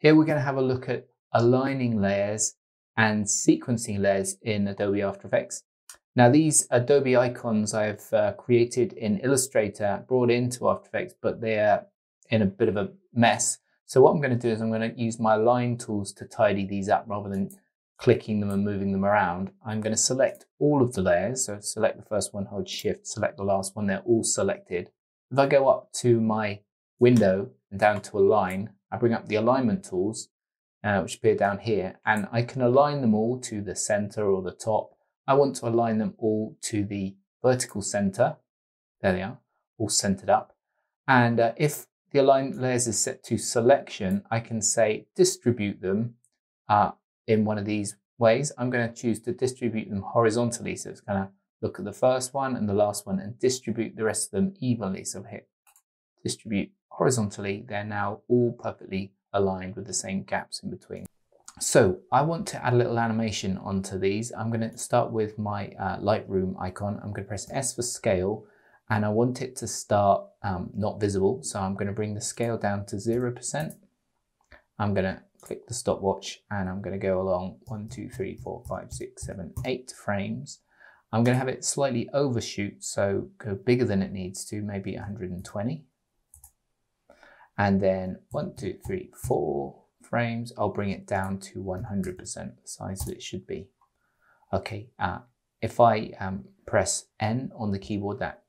Here we're going to have a look at aligning layers and sequencing layers in Adobe After Effects. Now these Adobe icons I've created in Illustrator, brought into After Effects, but they're in a bit of a mess. So what I'm going to do is I'm going to use my line tools to tidy these up rather than clicking them and moving them around. I'm going to select all of the layers. So select the first one, hold shift, select the last one, they're all selected. If I go up to my window and down to align, I bring up the alignment tools, which appear down here, and I can align them all to the center or the top. I want to align them all to the vertical center. There they are, all centered up. And if the aligned layers is set to selection, I can say distribute them in one of these ways. I'm going to choose to distribute them horizontally. So it's going to look at the first one and the last one and distribute the rest of them evenly. So hit distribute horizontally. They're now all perfectly aligned with the same gaps in between. So I want to add a little animation onto these. I'm going to start with my Lightroom icon. I'm going to press S for scale and I want it to start not visible. So I'm going to bring the scale down to 0%. I'm going to click the stopwatch and I'm going to go along 1, 2, 3, 4, 5, 6, 7, 8 frames. I'm going to have it slightly overshoot, so go bigger than it needs to, maybe 120. And then 1, 2, 3, 4 frames. I'll bring it down to 100%, the size that it should be. Okay, if I press N on the keyboard, that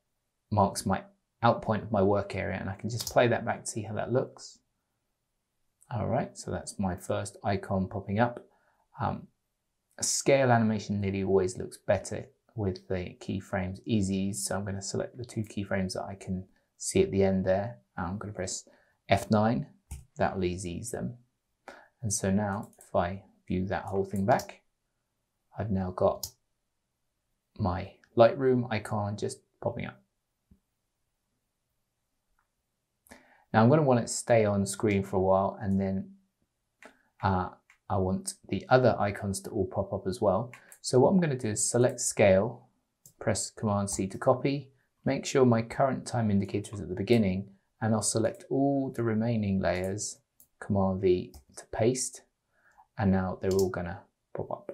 marks my out point of my work area, and I can just play that back to see how that looks. All right, so that's my first icon popping up. A scale animation nearly always looks better with the keyframes easy, so I'm going to select the two keyframes that I can see at the end there. I'm going to press F9, that will ease them. And so now if I view that whole thing back, I've now got my Lightroom icon just popping up. Now I'm going to want it to stay on screen for a while, and then I want the other icons to all pop up as well. So what I'm going to do is select scale, press Command C to copy, make sure my current time indicator is at the beginning, and I'll select all the remaining layers, Command V to paste, and now they're all going to pop up.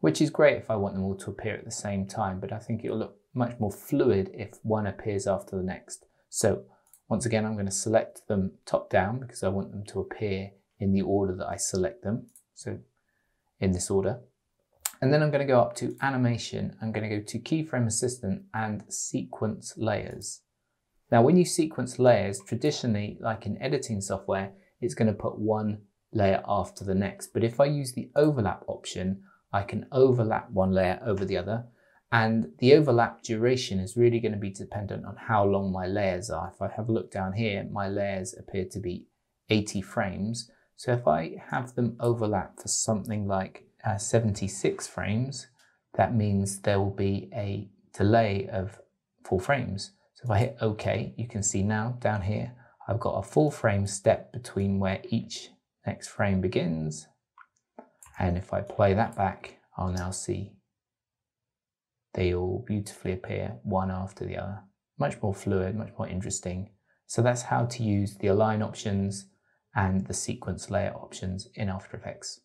Which is great if I want them all to appear at the same time, but I think it'll look much more fluid if one appears after the next. So once again, I'm going to select them top down because I want them to appear in the order that I select them. So in this order. And then I'm going to go up to animation. I'm going to go to keyframe assistant and sequence layers. Now, when you sequence layers, traditionally, like in editing software, it's going to put one layer after the next. But if I use the overlap option, I can overlap one layer over the other. And the overlap duration is really going to be dependent on how long my layers are. If I have a look down here, my layers appear to be 80 frames. So if I have them overlap for something like 76 frames, that means there will be a delay of 4 frames. So if I hit OK, you can see now down here, I've got a 4-frame step between where each next frame begins. And if I play that back, I'll now see they all beautifully appear one after the other. Much more fluid, much more interesting. So that's how to use the align options and the sequence layer options in After Effects.